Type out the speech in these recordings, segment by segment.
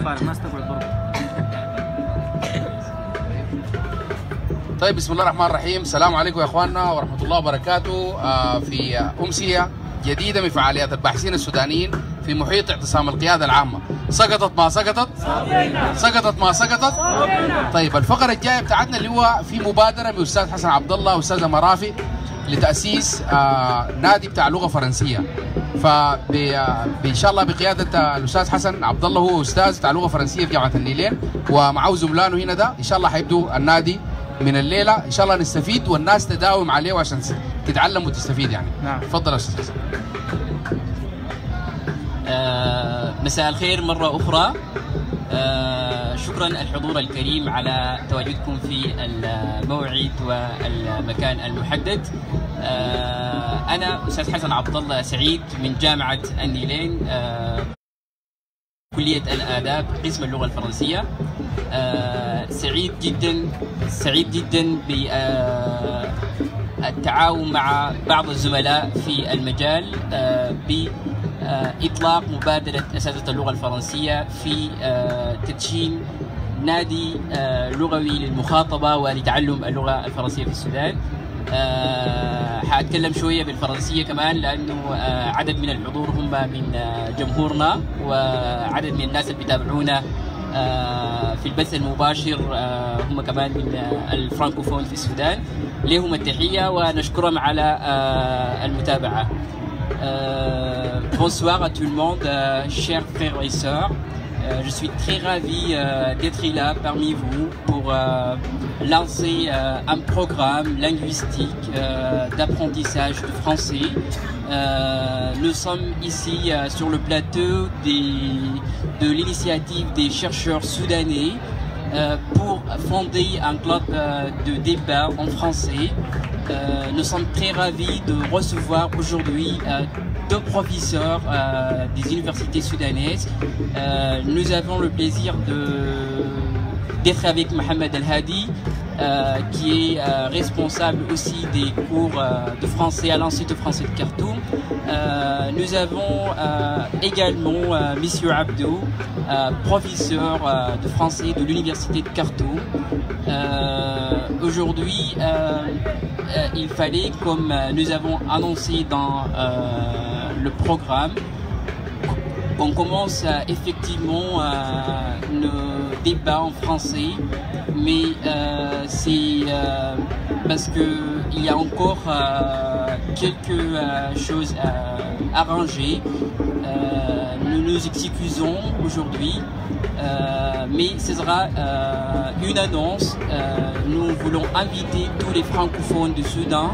ما استبعد برضه. طيب بسم الله الرحمن الرحيم، السلام عليكم يا اخواننا ورحمه الله وبركاته. في امسيه جديده من فعاليات الباحثين السودانيين في محيط اعتصام القياده العامه. سقطت ما سقطت صابينا. سقطت ما سقطت صابينا. طيب الفقره الجايه بتاعتنا اللي هو في مبادره من استاذ حسن عبد الله واستاذه مرافي لتاسيس نادي بتاع لغه فرنسيه. فان شاء الله بقياده الاستاذ حسن عبد الله، هو استاذ بتاع لغه فرنسيه في جامعه النيلين ومعه زملانه هنا، ده ان شاء الله حيبدوا النادي من الليله، ان شاء الله نستفيد والناس تداوم عليه عشان تتعلم وتستفيد يعني. نعم تفضل يا استاذ حسن. مساء الخير مره اخرى. شكرا الحضور الكريم على تواجدكم في الموعد والمكان المحدد. انا استاذ حسن عبد الله سعيد من جامعه النيلين، كلية الآداب قسم اللغة الفرنسية. سعيد جدا بالتعاون مع بعض الزملاء في المجال بإطلاق مبادرة أساتذة اللغة الفرنسية في تدشين نادي لغوي للمخاطبة ولتعلم اللغة الفرنسية في السودان. حأتكلم شوية بالفرنسية كمان لأنه عدد من الحضور هم من جمهورنا وعدد من الناس اللي بيتابعونا في البث المباشر هم كمان من الفرانكوفون في السودان، لهم التحية ونشكرهم على المتابعة. Bonsoir à tout le monde, chers frères et sœurs. Je suis très ravi d'être là parmi vous pour lancer un programme linguistique d'apprentissage de français. Nous sommes ici sur le plateau de l'initiative des chercheurs soudanais pour fonder un club de débat en français. Nous sommes très ravis de recevoir aujourd'hui deux professeurs des universités soudanaises. Nous avons le plaisir d'être avec Mohamed El Hadi, qui est responsable aussi des cours de français à l'Institut français de Khartoum. Nous avons également Monsieur Abdo, professeur de français de l'Université de Khartoum. Aujourd'hui, il fallait, comme nous avons annoncé dans le programme, on commence effectivement nos débats en français, mais c'est parce qu'il y a encore quelques choses à arranger. Nous nous excusons aujourd'hui, mais ce sera une annonce. Nous voulons inviter tous les francophones du Soudan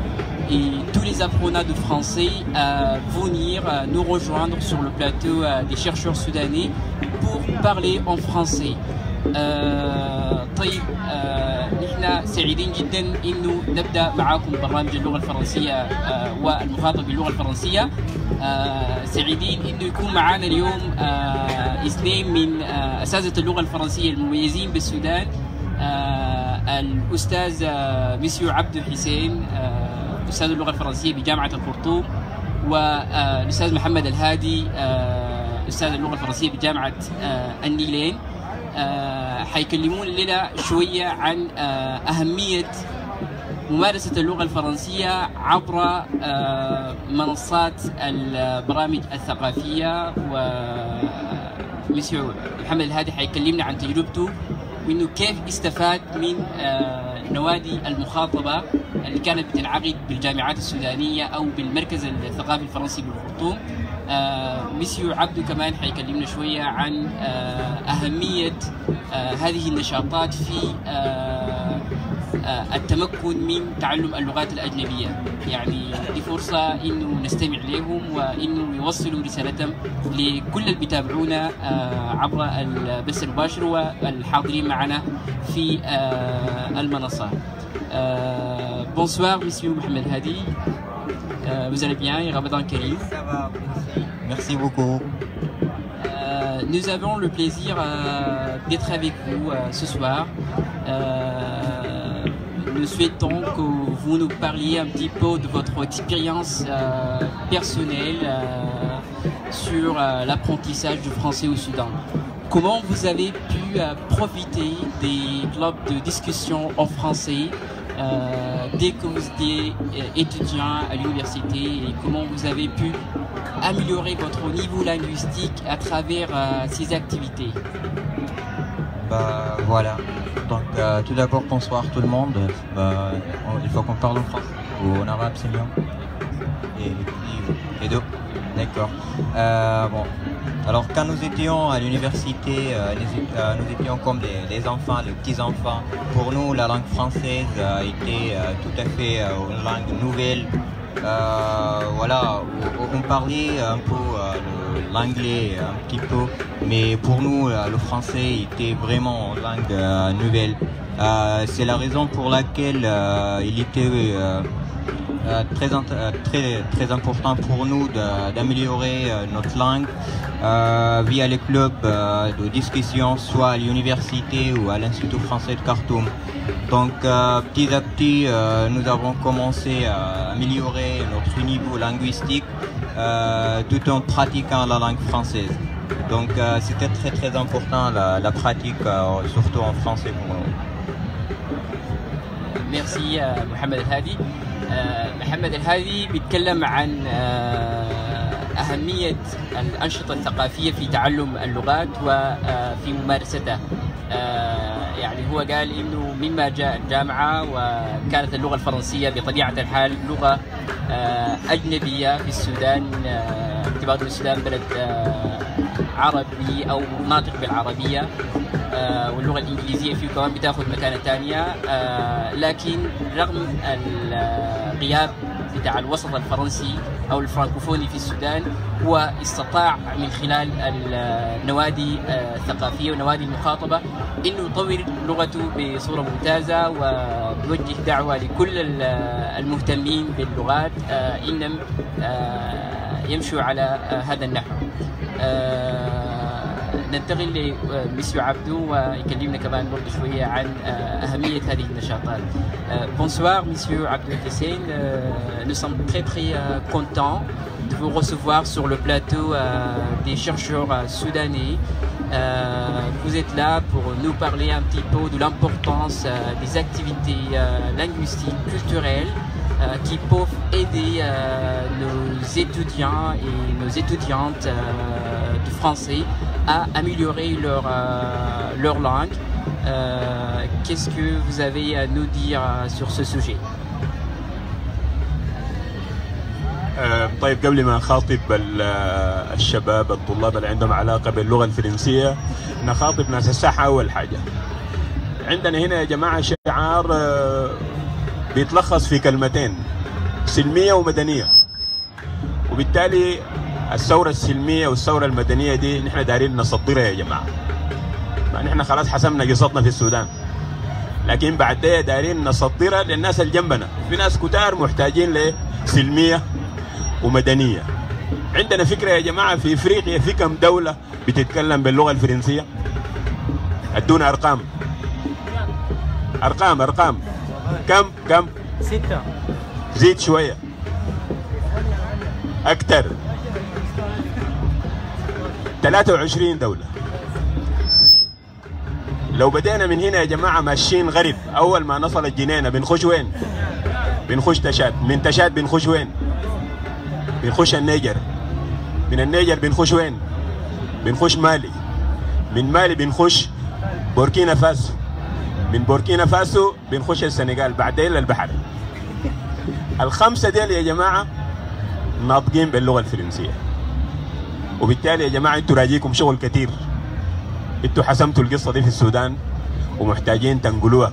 et tous les apprenants de français à venir nous rejoindre sur le plateau des chercheurs soudanais pour parler en français. طيب نحن سعيدين جدا انه نبدا معاكم برنامج اللغه الفرنسيه والمخاطبه باللغه الفرنسيه. سعيدين انه يكون معنا اليوم اثنين من اساتذه اللغه الفرنسيه المميزين بالسودان، الاستاذ مسيو عبد حسين استاذ اللغه الفرنسيه بجامعه الخرطوم، والاستاذ محمد الهادي استاذ اللغه الفرنسيه بجامعه النيلين. حيكلمون لنا شويه عن اهميه ممارسه اللغه الفرنسيه عبر منصات البرامج الثقافيه، ومسيو محمد الهادي حيكلمنا عن تجربته وانه كيف استفاد من نوادي المخاطبه اللي كانت بتنعقد بالجامعات السودانيه او بالمركز الثقافي الفرنسي بالخرطوم. مسيو عبدو كمان حيكلمنا شويه عن اهميه هذه النشاطات في التمكن من تعلم اللغات الاجنبيه، يعني دي فرصه انه نستمع لهم وانه يوصلوا رسالتهم لكل اللي بيتابعونا عبر البث المباشر والحاضرين معنا في المنصه. Bonsoir Monsieur Mohamed Hadi, vous allez bien et Ramadan Karim. Ça va, merci. Merci beaucoup. Nous avons le plaisir d'être avec vous ce soir. Nous souhaitons que vous nous parliez un petit peu de votre expérience personnelle sur l'apprentissage du français au Soudan. Comment vous avez pu profiter des clubs de discussion en français dès que vous étiez étudiant à l'université, et comment vous avez pu améliorer votre niveau linguistique à travers ces activités? Bah voilà, donc tout d'abord bonsoir tout le monde, il faut qu'on parle en français ou en arabe c'est bien. Et deux, d'accord. Bon. Alors quand nous étions à l'université, nous étions comme les enfants, les petits-enfants. Pour nous, la langue française était tout à fait une langue nouvelle. Voilà, on parlait un peu l'anglais un petit peu, mais pour nous, le français était vraiment une langue nouvelle. C'est la raison pour laquelle il était très important pour nous d'améliorer notre langue via les clubs de discussion, soit à l'université ou à l'Institut français de Khartoum. Donc petit à petit, nous avons commencé à améliorer notre niveau linguistique tout en pratiquant la langue française. Donc c'était très important la pratique, surtout en français pour nous. Merci Mohamed El Hadi. محمد الهادي بيتكلم عن أهمية الأنشطة الثقافية في تعلم اللغات وفي ممارستها. يعني هو قال إنه مما جاء الجامعة وكانت اللغة الفرنسية بطبيعة الحال لغة أجنبية في السودان، باعتبار السودان بلد عربي أو ناطق بالعربية، واللغة الإنجليزية فيه كمان بتاخذ مكانة ثانية، لكن رغم الغياب بتاع الوسط الفرنسي أو الفرانكوفوني في السودان، هو استطاع من خلال النوادي الثقافية ونوادي المخاطبة إنه يطور لغته بصورة ممتازة، ويوجه دعوة لكل المهتمين باللغات إنهم يمشوا على هذا النحو. ننتقل لمسيو عبدو ويكلمنا كمان برضه شويه عن اهميه هذه النشاطات. Bonsoir Monsieur Abdesselim, nous sommes très contents de vous recevoir sur le plateau des chercheurs soudanais. Vous êtes là pour nous parler un petit peu de l'importance des activités linguistiques, culturelles qui peuvent aider nos étudiants et nos étudiantes de français à améliorer leur langue. Qu'est-ce que vous avez à nous dire sur ce sujet? طيب قبل ما نخاطب الشباب الطلاب اللي عندهم علاقة باللغة الفرنسية، نخاطب ناس الساحة. أول حاجة عندنا هنا يا جماعة شعار بيتلخص في كلمتين: سلمية ومدنية. وبالتالي الثورة السلمية والثورة المدنية دي نحن دايرين نصدرها يا جماعة. نحن خلاص حسمنا قصتنا في السودان، لكن بعد ده دايرين نصدرها للناس اللي جنبنا. في ناس كتار محتاجين لسلمية ومدنية. عندنا فكرة يا جماعة في افريقيا في كم دولة بتتكلم باللغة الفرنسية؟ ادونا ارقام. ارقام ارقام. كم؟ 6. زيد شوية. أكثر. 23 دولة. لو بدينا من هنا يا جماعة ماشيين غرب، أول ما نصل الجنينة بنخش وين؟ بنخش تشاد، من تشاد بنخش وين؟ بنخش النيجر، من النيجر بنخش وين؟ بنخش مالي، من مالي بنخش بوركينا فاسو، من بوركينا فاسو بنخش السنغال، بعدين للبحر. الخمسة ديل يا جماعة ناطقين باللغة الفرنسية. وبالتالي يا جماعة انتوا راجيكم شغل كتير. انتوا حسمتوا القصة دي في السودان ومحتاجين تنقلوها،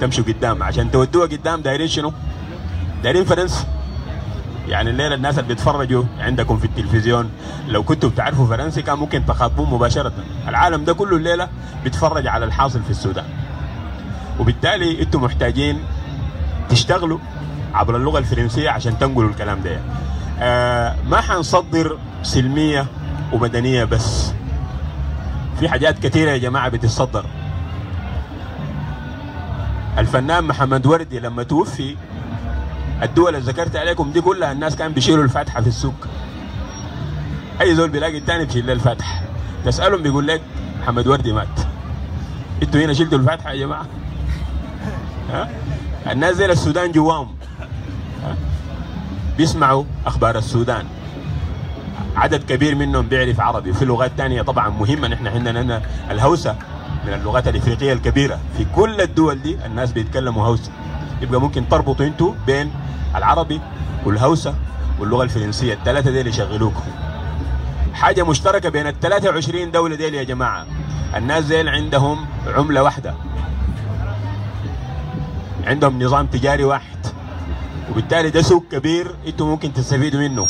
تمشوا قدام. عشان تودوها قدام دايرين شنو؟ دايرين فرنسا. يعني الليلة الناس اللي بيتفرجوا عندكم في التلفزيون لو كنتوا بتعرفوا فرنسي كان ممكن تخاطبوهم مباشرة. العالم ده كله الليلة بيتفرج على الحاصل في السودان. وبالتالي انتوا محتاجين تشتغلوا عبر اللغة الفرنسية عشان تنقلوا الكلام ده. ما حنصدر سلمية ومدنية بس، في حاجات كثيرة يا جماعة بتتصدر. الفنان محمد وردي لما توفي، الدول اللي ذكرت عليكم دي كلها الناس كانوا بيشيلوا الفاتحة في السوق. أي زول بيلاقي الثاني بيشيل له الفاتحة، تسألهم بيقول لك محمد وردي مات. انتوا هنا شلتوا الفاتحه يا جماعه؟ ها؟ الناس زي السودان جواهم بيسمعوا اخبار السودان. عدد كبير منهم بيعرف عربي، في لغات ثانيه طبعا مهمه، نحن عندنا الهوسه من اللغات الافريقيه الكبيره، في كل الدول دي الناس بيتكلموا هوسه. يبقى ممكن تربطوا انتوا بين العربي والهوسه واللغه الفرنسيه، الثلاثه دي اللي يشغلوكم. حاجه مشتركه بين ال 23 دوله دي يا جماعه، الناس ديل عندهم عمله واحده، عندهم نظام تجاري واحد، وبالتالي ده سوق كبير انتوا ممكن تستفيدوا منه.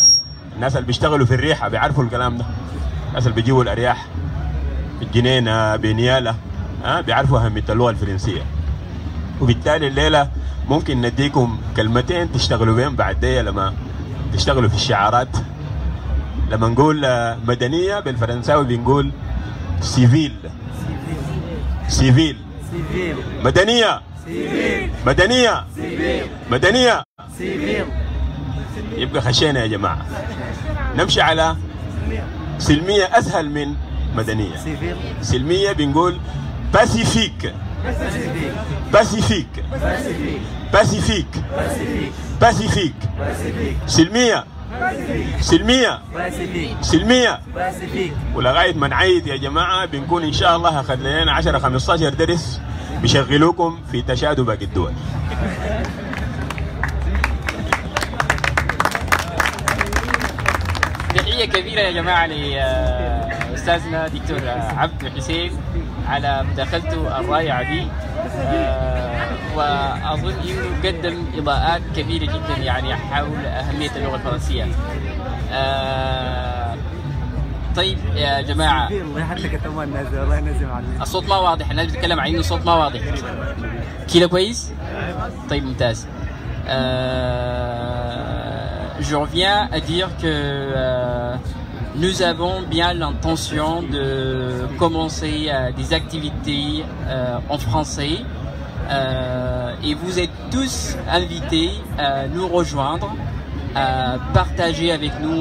الناس اللي بيشتغلوا في الريحه بيعرفوا الكلام ده، الناس اللي بيجيبوا الارياح في الجنينه بنياله بيعرفوا اهميه اللغه الفرنسيه. وبالتالي الليله ممكن نديكم كلمتين تشتغلوا بهم بعد دي لما تشتغلوا في الشعارات. لما نقول مدنيه بالفرنساوي بنقول سيفيل. سيفيل مدنيه. مدنيه مدنيه. يبقى خشينا يا جماعه. نمشي على سلميه، اسهل من مدنيه. سلميه بنقول باسيفيك. باسيفيك باسيفيك باسيفيك. سلميه سلميه سلميه. ولغايه ما نعيد يا جماعه بنكون ان شاء الله اخذ لنا 10 15 درس بيشغلوكم في تشاد وباقي الدول. تحيه كبيره يا جماعه لاستاذنا دكتور عبد حسين على مداخلته الرائعه دي، واظن انه قدم اضاءات كبيره جدا يعني حول اهميه اللغه الفرنسيه. طيب يا جماعه، الصوت ما واضح، الناس بتتكلم عن انه الصوت ما واضح كده كويس. طيب ممتاز. Je reviens à dire que nous avons bien l'intention de commencer des activités en français et vous êtes tous invités à nous rejoindre, à partager avec nous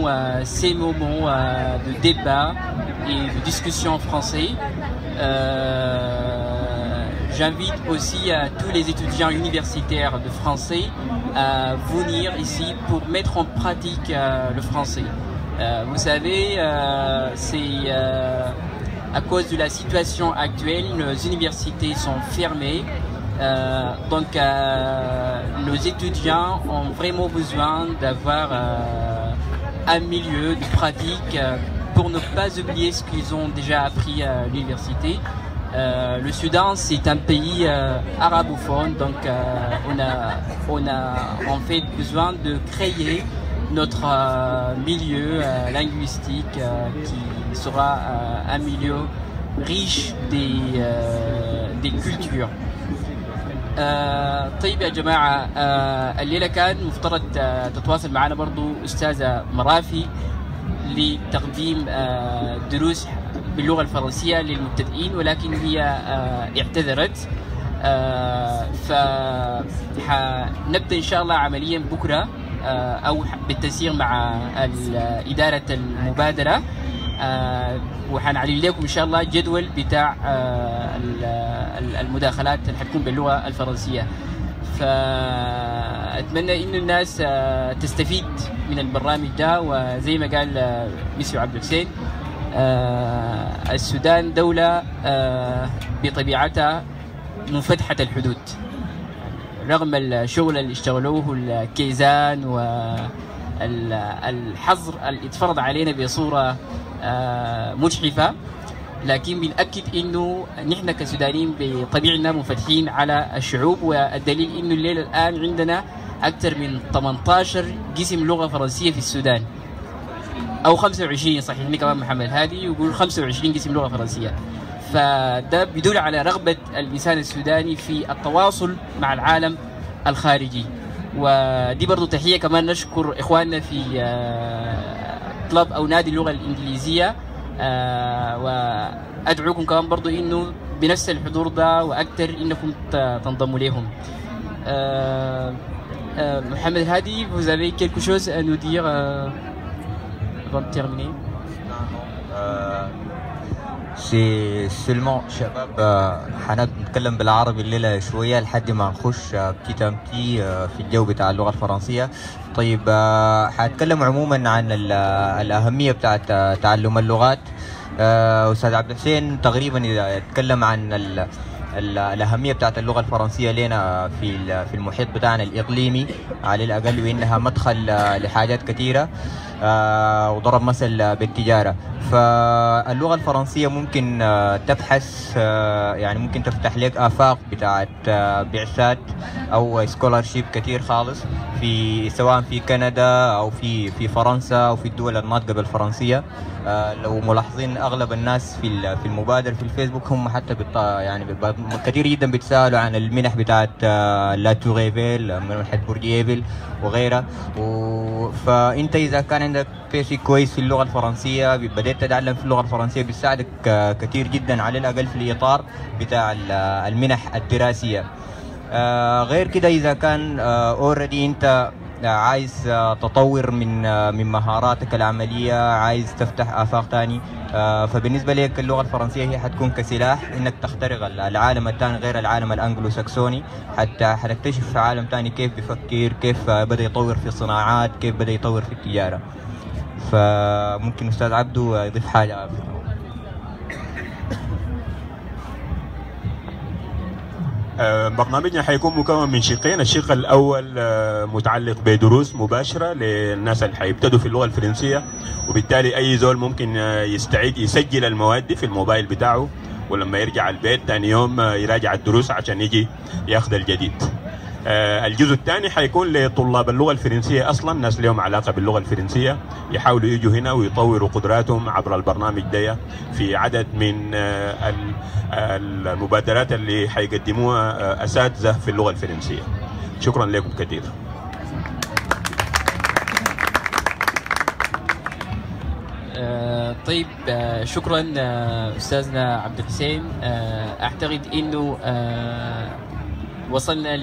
ces moments de débat et de discussion en français. J'invite aussi tous les étudiants universitaires de français à venir ici pour mettre en pratique le français. Vous savez, c'est à cause de la situation actuelle, nos universités sont fermées. Donc, nos étudiants ont vraiment besoin d'avoir un milieu de pratique pour ne pas oublier ce qu'ils ont déjà appris à l'université. Le Soudan, c'est un pays arabophone, donc on a en fait besoin de créer notre milieu linguistique qui sera un milieu riche des cultures. طيب يا جماعة، الليلة كان مفترض تتواصل معنا برضو أستاذة مرافي لتقديم دروس باللغة الفرنسية للمبتدئين، ولكن هي اعتذرت. فنبدأ إن شاء الله عمليا بكرة أو بالتسيير مع إدارة المبادرة، وحنعلن لكم إن شاء الله جدول بتاع المداخلات اللي حتكون باللغة الفرنسية. فأتمنى إنه الناس تستفيد من البرنامج ده، وزي ما قال مسيو عبد الحسين السودان دولة بطبيعتها منفتحة الحدود، رغم الشغل اللي اشتغلوه الكيزان والحظر اللي اتفرض علينا بصورة مجحفة، لكن بنأكد انه نحن كسودانيين بطبيعنا منفتحين على الشعوب. والدليل انه الليله الان عندنا اكثر من 18 قسم لغه فرنسيه في السودان، او 25 صحيحني كمان محمد هادي يقول 25 قسم لغه فرنسيه. فده بيدل على رغبه الانسان السوداني في التواصل مع العالم الخارجي. ودي برضه تحيه كمان نشكر اخواننا في كلاب او نادي اللغه الانجليزيه، وأدعوكم كمان برضو إنه بنفس الحضور ده وأكثر إنكم تنضموا ليهم. محمد هادي، vous avez quelque chose à nous dire avant de terminer؟ سيلمون شباب حنتكلم بالعربي الليله شويه لحد ما نخش بتيت امتي في الجو بتاع اللغه الفرنسيه. طيب حنتكلم عموما عن الاهميه بتاعت تعلم اللغات. استاذ عبد الحسين تقريبا اذا اتكلم عن الأهمية بتاعت اللغة الفرنسية لنا في المحيط بتاعنا الإقليمي على الأقل، وإنها مدخل لحاجات كثيرة، وضرب مثل بالتجارة. فاللغة الفرنسية ممكن تبحث، يعني ممكن تفتح لك آفاق بتاعت بعثات أو سكولارشيب كثير خالص، في سواء في كندا أو في فرنسا أو في الدول الناطقة بالفرنسية. لو ملاحظين أغلب الناس في المبادرة في الفيسبوك هم حتى يعني كثير جدا بيتسالوا عن المنح بتاعت لاتوغيفيل، منحة بوردييفيل وغيرها. فانت اذا كان عندك بيسك كويس في اللغه الفرنسيه، بدات تتعلم في اللغه الفرنسيه، بتساعدك كثير جدا على الاقل في الاطار بتاع المنح الدراسيه. غير كده اذا كان اوريدي انت عايز تطور من مهاراتك العمليه، عايز تفتح افاق ثاني، فبالنسبه لك اللغه الفرنسيه هي حتكون كسلاح انك تخترق العالم الثاني غير العالم الانجلو ساكسوني. حتى حتكتشف في عالم ثاني كيف بيفكر، كيف بدا يطور في الصناعات، كيف بدا يطور في التجاره. فممكن استاذ عبدو يضيف حاجه. برنامجنا حيكون مكون من شقين، الشق الاول متعلق بدروس مباشره للناس اللي حيبتدوا في اللغه الفرنسيه، وبالتالي اي زول ممكن يستعيد يسجل المواد في الموبايل بتاعه، ولما يرجع البيت ثاني يوم يراجع الدروس عشان يجي ياخذ الجديد. الجزء الثاني حيكون لطلاب اللغه الفرنسيه اصلا، ناس لهم علاقه باللغه الفرنسيه يحاولوا يجوا هنا ويطوروا قدراتهم عبر البرنامج ده في عدد من المبادرات اللي حيقدموها اساتذه في اللغه الفرنسيه. شكرا لكم كثير. طيب شكرا استاذنا عبد الحسين. اعتقد انه وصلنا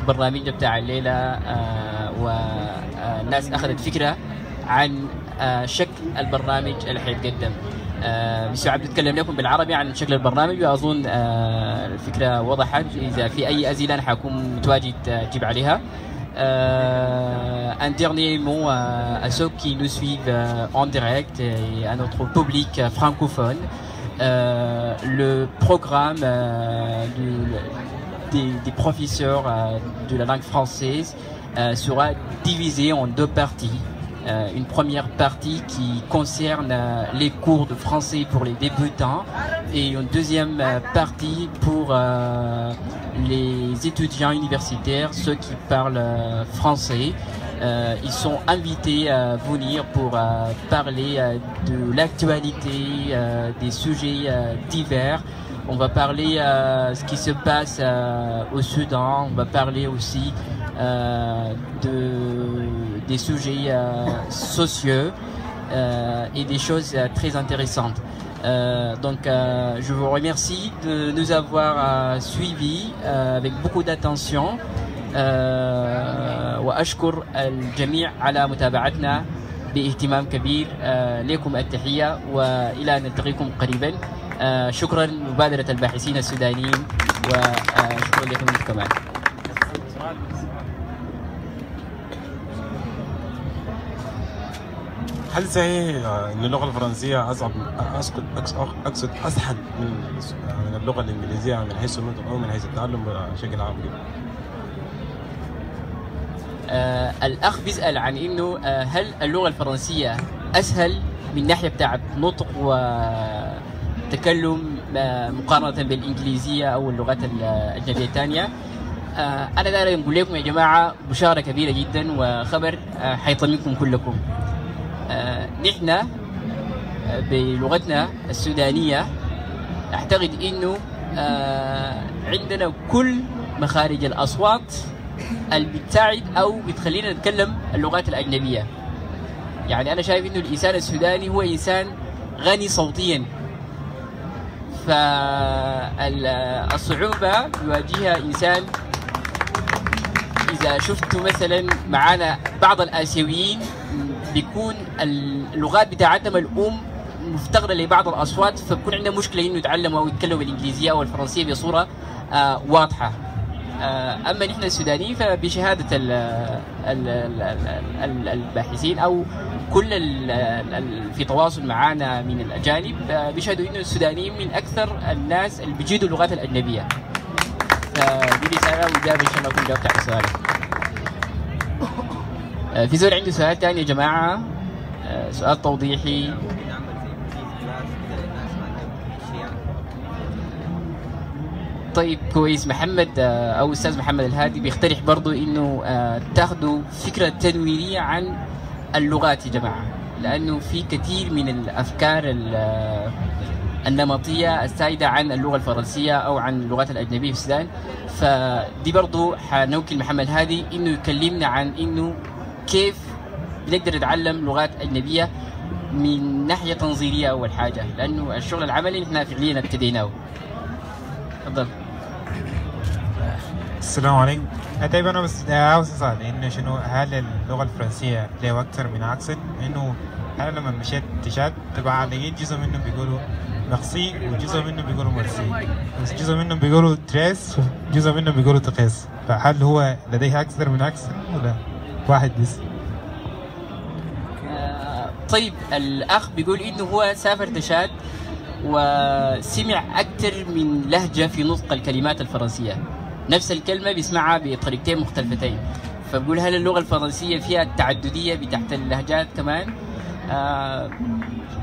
لبرنامجنا بتاع الليلة، والناس أخذت فكرة عن شكل البرنامج اللي حيتقدم. مستر عبد اتكلم لكم بالعربي عن شكل البرنامج، وأظن الفكرة وضحت. إذا في أي أسئلة أنا حكون متواجد أجيب عليها. Un dernier mot à ceux qui nous suivent en direct et à notre public francophone. Le programme des professeurs de la langue française sera divisé en deux parties. Une première partie qui concerne les cours de français pour les débutants et une deuxième partie pour les étudiants universitaires, ceux qui parlent français. Ils sont invités à venir pour parler de l'actualité, des sujets divers. On va parler ce qui se passe au Soudan, on va parler aussi des sujets sociaux et des choses très intéressantes. Donc je vous remercie de nous avoir suivis avec beaucoup d'attention. وأشكر الجميع على متابعتنا باهتمام كبير. لكم التحية، وإلى أن نلتقيكم قريبا. شكرا لمبادرة الباحثين السودانيين، وشكرا لكم كمان. هل صحيح أن اللغة الفرنسية أصعب أقصد أسهل من اللغة الإنجليزية من حيث النطق أو من حيث التعلم بشكل عام؟ الأخ بيسأل عن إنه هل اللغة الفرنسية أسهل من ناحية بتاعت نطق وتكلم مقارنة بالإنجليزية أو اللغات الأجنبية الثانية؟ أنا داير نقول لكم يا جماعة بشارة كبيرة جدا وخبر حيطمنكم كلكم. نحن بلغتنا السودانية أعتقد إنه عندنا كل مخارج الأصوات اللي بتساعد او بتخلينا نتكلم اللغات الاجنبيه. يعني انا شايف انه الانسان السوداني هو انسان غني صوتيا، فالصعوبه يواجهها انسان. اذا شفتوا مثلا معانا بعض الاسيويين بيكون اللغات بتاعتهم الام مفتقدة لبعض الأصوات، فبكون عندها مشكلة إنه يتعلموا أو يتكلموا الإنجليزية أو الفرنسية بصورة واضحة. أما نحن السودانيين فبشهادة الباحثين أو كل في تواصل معنا من الأجانب بيشهدوا إنه السودانيين من أكثر الناس اللي بيجيدوا اللغات الأجنبية. فدي رسالة وإجابة إن شاء الله أكون جاوبت على سؤالي. في زول عنده سؤال ثاني يا جماعة، سؤال توضيحي. طيب كويس. محمد او الاستاذ محمد الهادي بيقترح برضه انه تاخذوا فكره تنويريه عن اللغات يا جماعه، لانه في كثير من الافكار النمطيه السائده عن اللغه الفرنسيه او عن اللغات الاجنبيه في السودان. فدي برضه حنوكل محمد الهادي انه يكلمنا عن انه كيف بنقدر نتعلم لغات اجنبيه من ناحيه تنظيريه اول حاجه، لانه الشغل العملي نحن فعليا ابتديناه. تفضل. السلام عليكم. طيب انا بس عاوز اسال انه شنو، هل اللغه الفرنسيه ليها اكثر من اكسنت؟ انه انا لما مشيت تشاد تبع لقيت جزء منهم بيقولوا مخسي، وجزء منهم بيقولوا مرسي، وجزء منهم بيقولوا تريس، وجزء منهم بيقولوا تقيس، فهل هو لديه اكثر من اكسنت ولا واحد بس؟ طيب الاخ بيقول انه هو سافر تشاد وسمع أكثر من لهجة في نطق الكلمات الفرنسية، نفس الكلمة بيسمعها بطريقتين مختلفتين، فبقول هل اللغة الفرنسية فيها التعددية بتحت اللهجات كمان؟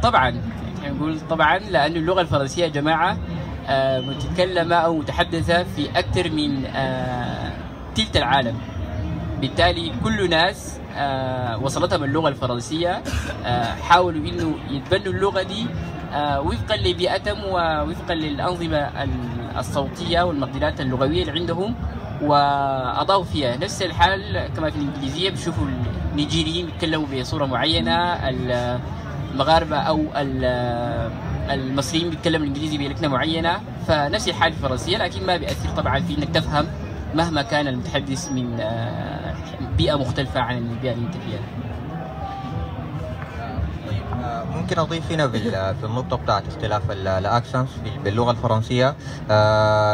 طبعا نقول طبعا، لأن اللغة الفرنسية يا جماعة متكلمة أو متحدثة في أكثر من تلت العالم، بالتالي كل ناس وصلتهم اللغة الفرنسية حاولوا إنه يتبنوا اللغة دي وفقا لبيئتهم ووفقا للأنظمة الصوتية والمقدرات اللغوية اللي عندهم وأضاوا فيها. نفس الحال كما في الإنجليزية، بتشوفوا النيجيريين بيتكلموا بصورة معينة، المغاربة أو المصريين بيتكلموا الإنجليزي بلكنة معينة، فنفس الحال في الفرنسية، لكن ما بيأثر طبعا في إنك تفهم مهما كان المتحدث من بيئة مختلفة عن البيئة اللي أنت فيها. ممكن اضيف هنا في النقطه بتاعت اختلاف الاكسنتس باللغه الفرنسيه،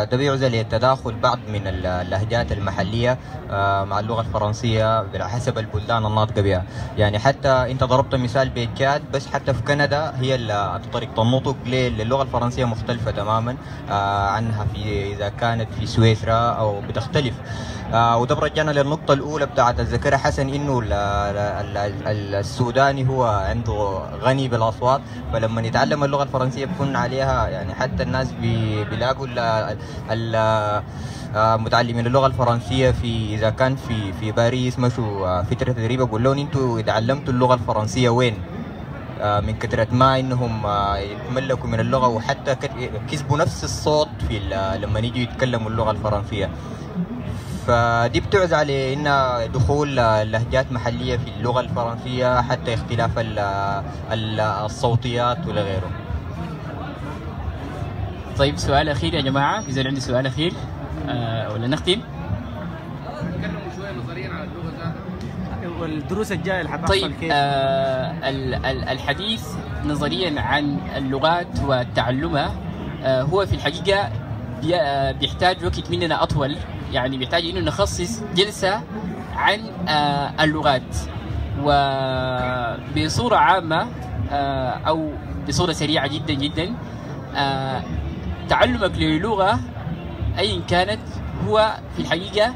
ده بيعزل للتداخل بعض من اللهجات المحليه مع اللغه الفرنسيه على حسب البلدان الناطقه بها. يعني حتى انت ضربت مثال بتشاد، بس حتى في كندا هي طريقه النطق للغه الفرنسيه مختلفه تماما عنها في اذا كانت في سويسرا او بتختلف. وده برجعنا للنقطه الاولى بتاعت الذاكره حسن، انه السوداني هو عنده غني بالاصوات، فلما يتعلم اللغه الفرنسيه بيكون عليها يعني حتى الناس بيلاقوا متعلمين اللغه الفرنسيه في اذا كان في باريس مشوا فتره تدريب اقول لهم انتوا تعلمتوا اللغه الفرنسيه وين؟ من كثره ما انهم يتملكوا من اللغه، وحتى كسبوا نفس الصوت في لما يجوا يتكلموا اللغه الفرنسيه. فدي بتعز على إن دخول لهجات محلية في اللغة الفرنسية، حتى اختلاف الصوتيات ولا غيره. طيب سؤال أخير يا جماعة، إذا عندي سؤال أخير ولا نختم؟ نتكلم شوية نظريا على اللغة ذاتها والدروس الجاية اللي حتحصل. طيب كيف الحديث نظريا عن اللغات وتعلمها هو في الحقيقة بيحتاج وقت مننا أطول، يعني بيحتاج انه نخصص جلسه عن اللغات، وبصوره عامه او بصوره سريعه جدا جدا. تعلمك للغه ايا كانت هو في الحقيقه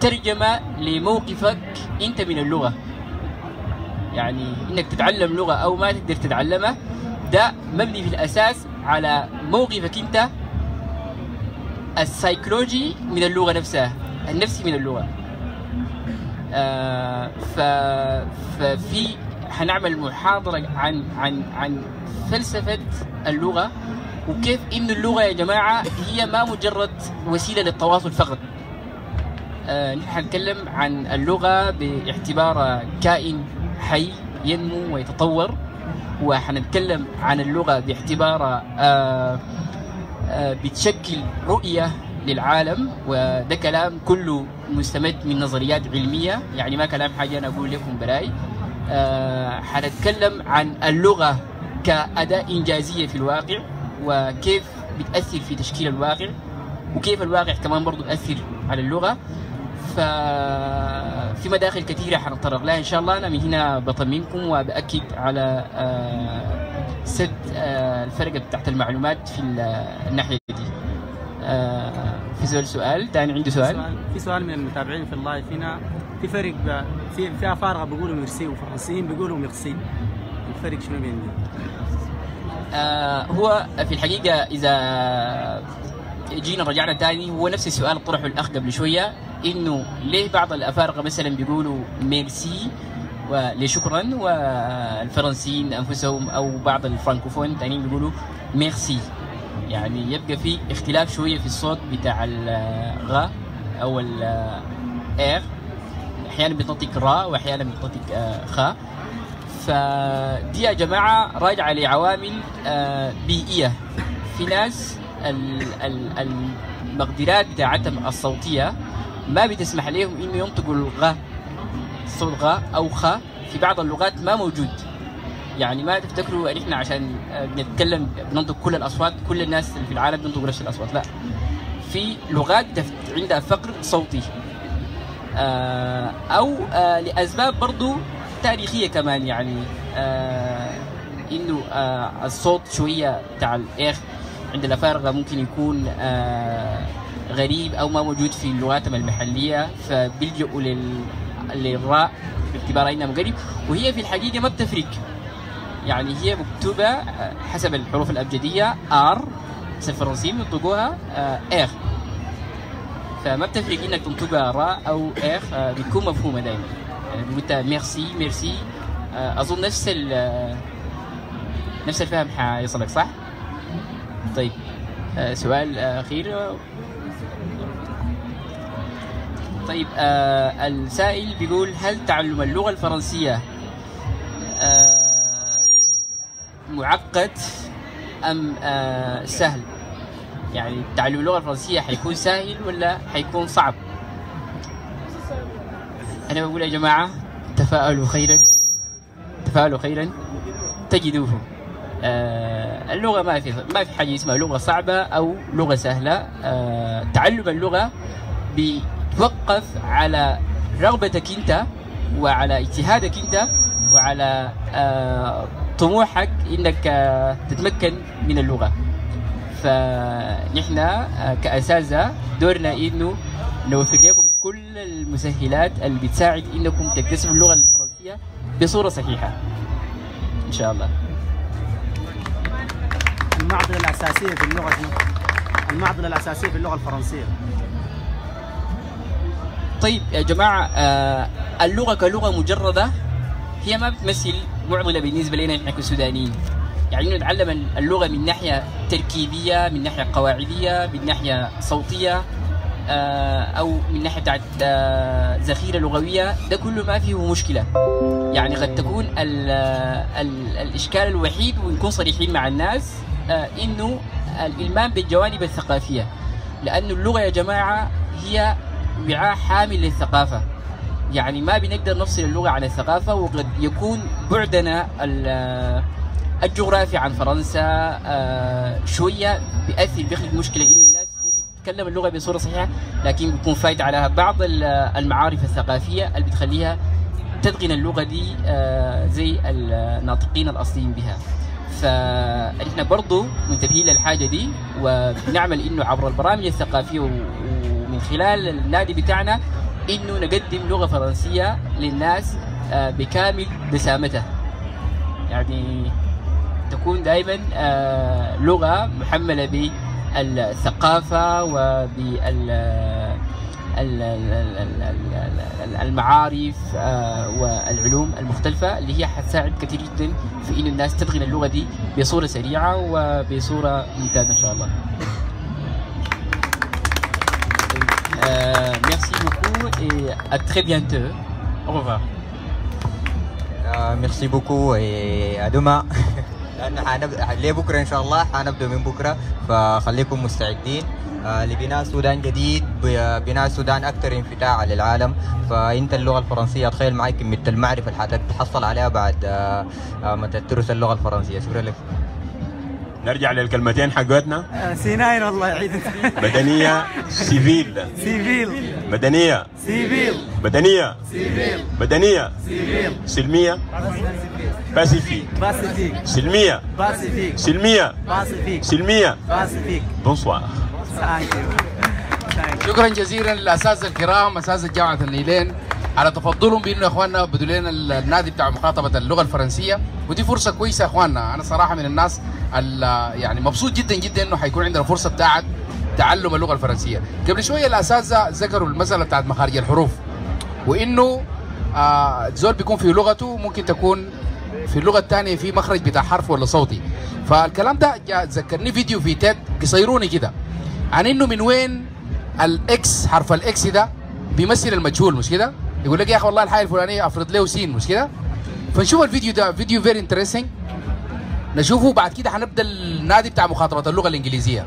ترجمه لموقفك انت من اللغه، يعني انك تتعلم لغه او ما تقدر تتعلمها ده مبني في الاساس على موقفك انت السيكولوجي من اللغة نفسها، النفسي من اللغة. ففي حنعمل محاضرة عن فلسفة اللغة، وكيف إن اللغة يا جماعة هي ما مجرد وسيلة للتواصل فقط. نحن حنتكلم عن اللغة باعتبارها كائن حي ينمو ويتطور، وحنتكلم عن اللغة باعتبارها بتشكل رؤية للعالم، وده كلام كله مستمد من نظريات علمية، يعني ما كلام حاجة أنا أقول لكم براي. حنتكلم عن اللغة كأداة إنجازية في الواقع، وكيف بتأثر في تشكيل الواقع، وكيف الواقع كمان برضو بيأثر على اللغة. ففي مداخل كثيرة حنتطرق لها إن شاء الله. أنا من هنا بطمنكم وبأكد على سد الفرقة بتاعت المعلومات في الناحية دي. في سؤال تاني، عنده سؤال؟ في سؤال من المتابعين في اللايف هنا، في فرق في أفارقة بيقولوا ميرسي وفرنسيين بيقولوا ميرسي، الفرق شنو بين دي؟ هو في الحقيقة إذا جينا رجعنا تاني، هو نفس السؤال طرحه الأخ قبل شوية، إنه ليه بعض الأفارقة مثلا بيقولوا ميرسي ولشكرا، والفرنسيين أنفسهم أو بعض الفرانكوفون التانيين بيقولوا ميرسي. يعني يبقى في اختلاف شوية في الصوت بتاع الغ أو الإر، أحيانا بتنطق را وأحيانا بتنطق خا. فدي يا جماعة راجعة لعوامل بيئية. في ناس المقدرات بتاعتهم الصوتية ما بتسمح لهم إنه ينطقوا الغ، صوت غ أو خا في بعض اللغات ما موجود. يعني ما تفتكروا ان احنا عشان بنتكلم بننطق كل الاصوات، كل الناس اللي في العالم بننطق نفس الاصوات، لا. في لغات عندها فقر صوتي او لاسباب برضو تاريخيه كمان. يعني انه الصوت شويه بتاع الاخ عند الافارقه ممكن يكون غريب او ما موجود في لغاتهم المحليه، فبيلجؤوا للراء باعتبارها انها مغرب، وهي في الحقيقه ما بتفرق. يعني هي مكتوبة حسب الحروف الأبجدية آر، بس الفرنسيين ينطقوها إغ، فما بتفرق إنك تنطقها را أو إغ، بتكون مفهومة دائما. يعني قلت ميرسي ميرسي، أظن نفس الفهم حيصلك، صح؟ طيب سؤال أخير. طيب السائل بيقول هل تعلم اللغة الفرنسية معقد أم سهل؟ يعني تعلم اللغة الفرنسية حيكون سهل ولا حيكون صعب؟ أنا بقول يا جماعة تفاءلوا خيرا، تفاءلوا خيرا تجدوه. اللغة ما في حاجة اسمها لغة صعبة أو لغة سهلة. تعلم اللغة بيتوقف على رغبتك أنت، وعلى اجتهادك أنت، وعلى طموحك انك تتمكن من اللغه. فنحن كاساتذه دورنا انه نوفر لكم كل المسهلات اللي بتساعد انكم تكتسبوا اللغه الفرنسيه بصوره صحيحه ان شاء الله. المعضله الاساسيه في اللغه دي، المعضله الاساسيه في اللغه الفرنسيه. طيب يا جماعه، اللغه كلغه مجرده هي ما بتمثل معضله بالنسبه لنا نحن كسودانيين. يعني نتعلم اللغه من ناحيه تركيبيه، من ناحيه قواعديه، من ناحيه صوتيه، او من ناحيه بتاعت ذخيره لغويه، ده كله ما فيه مشكله. يعني قد تكون الاشكال الوحيد، ونكون صريحين مع الناس، انه الالمام بالجوانب الثقافيه، لانه اللغه يا جماعه هي وعاء حامل للثقافه. يعني ما بنقدر نفصل اللغة عن الثقافة، وقد يكون بعدنا الجغرافي عن فرنسا شوية بيأثر، بيخلق مشكلة إن الناس ممكن تتكلم اللغة بصورة صحيحة، لكن بيكون فايت عليها بعض المعارف الثقافية اللي بتخليها تتقن اللغة دي زي الناطقين الأصليين بها. فإحنا برضو منتبهين للحاجة دي، وبنعمل إنه عبر البرامج الثقافية ومن خلال النادي بتاعنا إنه نقدم لغة فرنسية للناس بكامل دسامتها. يعني تكون دائما لغة محملة بالثقافة وبالمعارف والعلوم المختلفة، اللي هي حتساعد كثير جدا في إن الناس تتقن اللغة دي بصورة سريعة وبصورة ممتازة إن شاء الله. Merci beaucoup et à très bientôt. Au revoir. Merci beaucoup et à demain. لأن لبكرة إن شاء الله حنبدأ من بكرة، فخليكم مستعدين لبناء سودان جديد، بناء سودان أكثر انفتاحا للعالم. فأنت اللغة الفرنسية تخيل معي كمية المعرفة اللي حتحصل عليها بعد ما تدرس اللغة الفرنسية. شكرا لك. نرجع للكلمتين حقتنا سيناين الله يعيدك. مدنية سيفيل. سيفيل. مدنية سيفيل. مدنية سيفيل. مدنية سيفيل. سلمية باسيفيك. باسيفيك. سلمية باسيفيك. سلمية باسيفيك. سلمية باسيفيك. بونسوار. شكرا جزيلا للأساتذة الكرام، أساتذة جامعة النيلين، على تفضلهم بانه يا اخواننا بدوا لنا النادي بتاع مخاطبه اللغه الفرنسيه، ودي فرصه كويسه يا اخواننا. انا صراحه من الناس يعني مبسوط جدا جدا انه حيكون عندنا فرصه بتاعت تعلم اللغه الفرنسيه. قبل شويه الاساتذه ذكروا المساله بتاعت مخارج الحروف، وانه زول بيكون في لغته ممكن تكون في اللغه الثانيه في مخرج بتاع حرف ولا صوتي. فالكلام ده ذكرني فيديو في تيد قصيروني كده عن انه من وين الاكس، حرف الاكس ده بيمثل المجهول مش كده؟ يقول لك يا اخي والله الحاجه الفلانيه افرض له سين مش كده؟ فنشوف الفيديو ده، فيديو فيري انترستنج نشوفه، بعد كده هنبدا النادي بتاع مخاطبه اللغه الانجليزيه.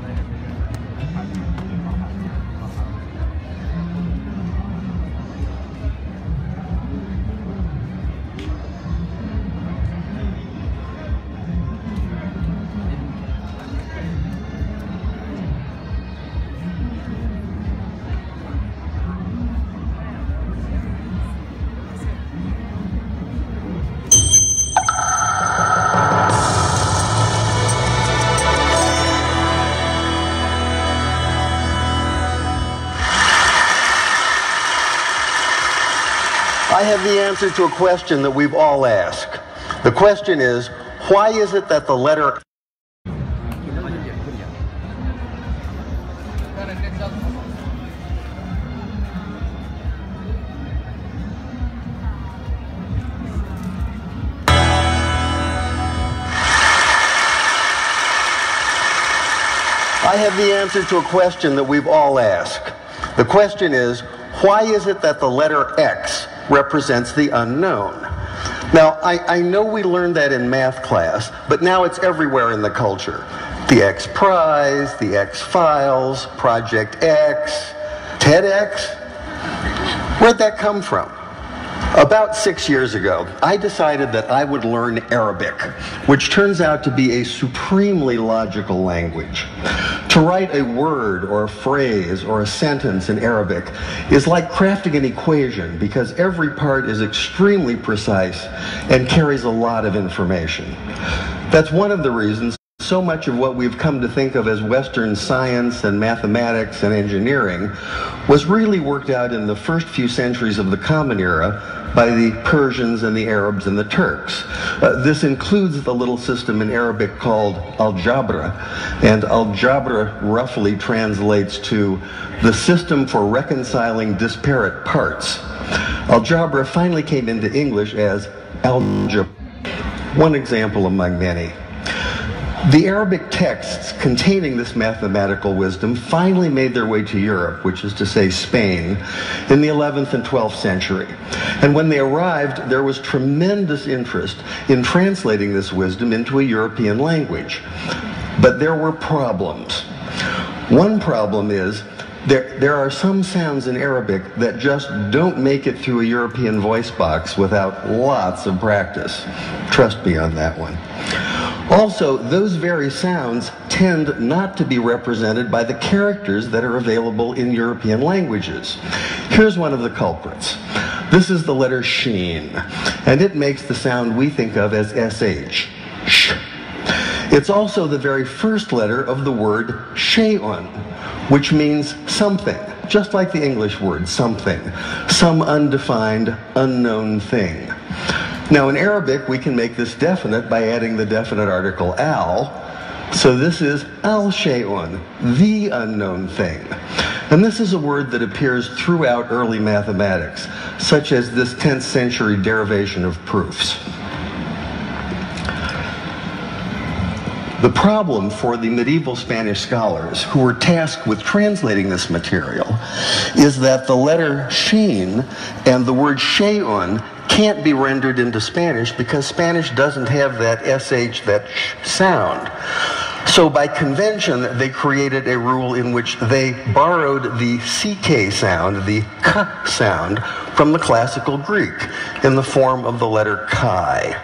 I have the answer to a question that we've all asked. The question is, why is it that the letter I have the answer to a question that we've all asked. The question is, why is it that the letter X represents the unknown? Now, I know we learned that in math class, but now it's everywhere in the culture. The X Prize, the X Files, Project X, TEDx. Where'd that come from? About 6 years ago, I decided that I would learn Arabic, which turns out to be a supremely logical language. To write a word or a phrase or a sentence in Arabic is like crafting an equation, because every part is extremely precise and carries a lot of information. That's one of the reasons so much of what we've come to think of as Western science and mathematics and engineering was really worked out in the first few centuries of the Common Era by the Persians and the Arabs and the Turks. This includes the little system in Arabic called al-jabra, and al-jabra roughly translates to the system for reconciling disparate parts. Al-jabra finally came into English as algebra, one example among many. The Arabic texts containing this mathematical wisdom finally made their way to Europe, which is to say Spain, in the 11th and 12th century. And when they arrived, there was tremendous interest in translating this wisdom into a European language. But there were problems. One problem is there are some sounds in Arabic that just don't make it through a European voice box without lots of practice. Trust me on that one. Also, those very sounds tend not to be represented by the characters that are available in European languages. Here's one of the culprits. This is the letter sheen, and it makes the sound we think of as sh, sh. It's also the very first letter of the word shay'un, which means something, just like the English word something, some undefined, unknown thing. Now in Arabic, we can make this definite by adding the definite article al. So this is al-shay'un, the unknown thing. And this is a word that appears throughout early mathematics, such as this 10th century derivation of proofs. The problem for the medieval Spanish scholars who were tasked with translating this material is that the letter sheen and the word shay'un can't be rendered into Spanish because Spanish doesn't have that SH, that sh sound. So by convention, they created a rule in which they borrowed the CK sound, the K sound, from the classical Greek in the form of the letter chi.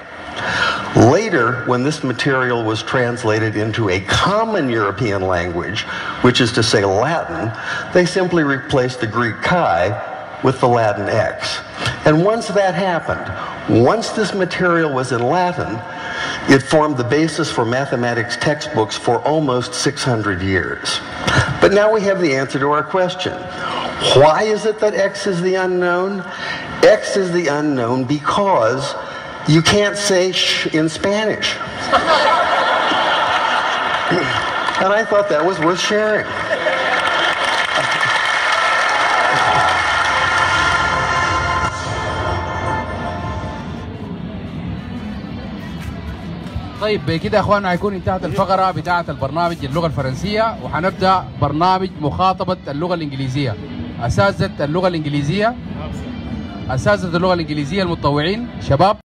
Later, when this material was translated into a common European language, which is to say Latin, they simply replaced the Greek chi with the Latin X. And once that happened, once this material was in Latin, it formed the basis for mathematics textbooks for almost 600 years. But now we have the answer to our question. Why is it that X is the unknown? X is the unknown because you can't say sh in Spanish. And I thought that was worth sharing. طيب كده يا اخوانا هيكون انتهت الفقره بتاعه البرنامج اللغه الفرنسيه، وهنبدا برنامج مخاطبه اللغه الانجليزيه. اساتذه اللغه الانجليزيه المتطوعين شباب